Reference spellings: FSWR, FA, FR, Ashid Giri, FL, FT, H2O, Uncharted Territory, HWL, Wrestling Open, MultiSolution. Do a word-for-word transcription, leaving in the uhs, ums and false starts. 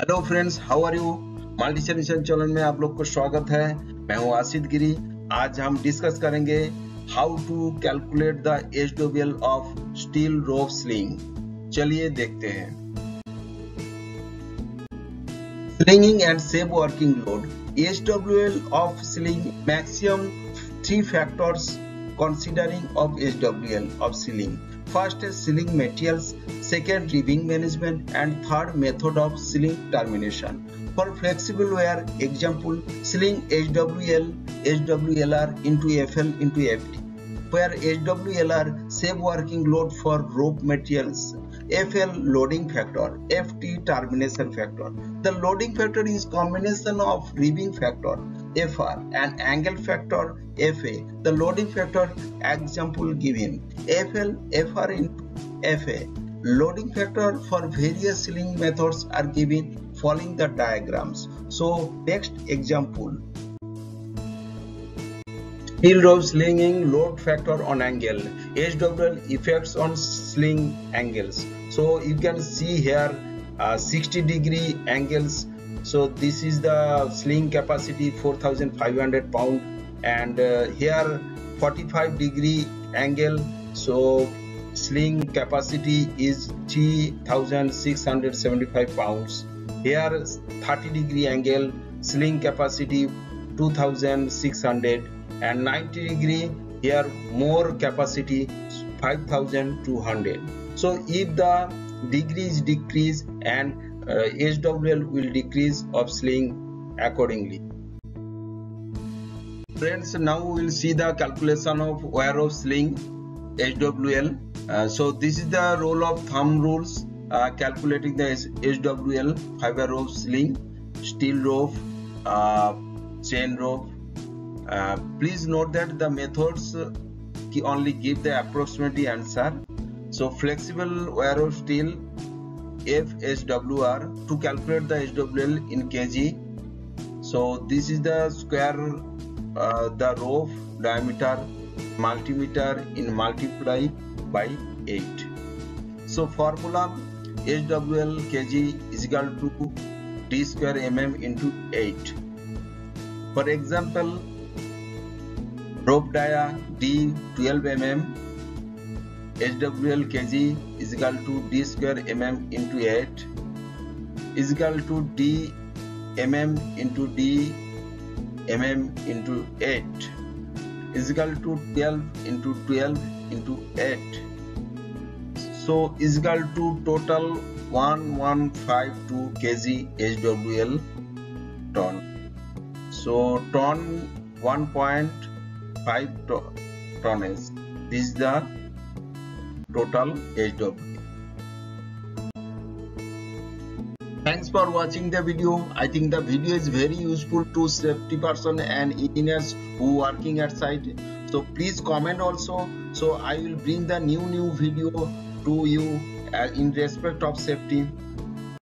Hello friends, how are you. Multi solution channel में आप लोग को स्वागत है। मैं हूं आशिद गिरी। आज हम डिस्कस करेंगे how to calculate the H W L of steel rope sling. चलिए देखते हैं। Slinging and safe working load. H W L of sling maximum three factors considering of H W L of sealing. First is sealing materials, second ribbing management, and third method of sealing termination. For flexible wear, example sealing H W L, H W L R into F L into F T. Where H W L R safe working load for rope materials, F L loading factor, F T termination factor. The loading factor is combination of ribbing factor, F R, and angle factor, F A. The loading factor example given F L F R into F A. Loading factor for various sealing methods are given following the diagrams. So next example. Steel rope slinging load factor on angle, H W L effects on sling angles. So you can see here uh, sixty degree angles. So this is the sling capacity four thousand five hundred pound, and uh, here forty-five degree angle, so sling capacity is three thousand six hundred seventy-five pounds. Here thirty degree angle, sling capacity two thousand six hundred, and ninety degree here more capacity five thousand two hundred. So if the degrees decrease and Uh, H W L will decrease of sling accordingly. Friends, now we will see the calculation of wear of sling H W L. Uh, so this is the rule of thumb rules uh, calculating the H W L fiber rope sling, steel rope, uh, chain rope. Uh, please note that the methods only give the approximate answer. So flexible wear of steel, F S W R, to calculate the H W L in kg. So this is the square uh, the rope diameter multimeter in multiply by eight. So formula H W L kg is equal to d square mm into eight. For example, rope dia d twelve millimeters, H W L kg is equal to d square mm into eight is equal to d mm into d mm into eight is equal to twelve into twelve into eight. So is equal to total one thousand one hundred fifty-two kilograms H W L ton. So ton one point five tonnage. This is the total H W L. Thanks for watching the video. I think the video is very useful to safety person and engineers who working at site. So please comment also. So I will bring the new new video to you in respect of safety.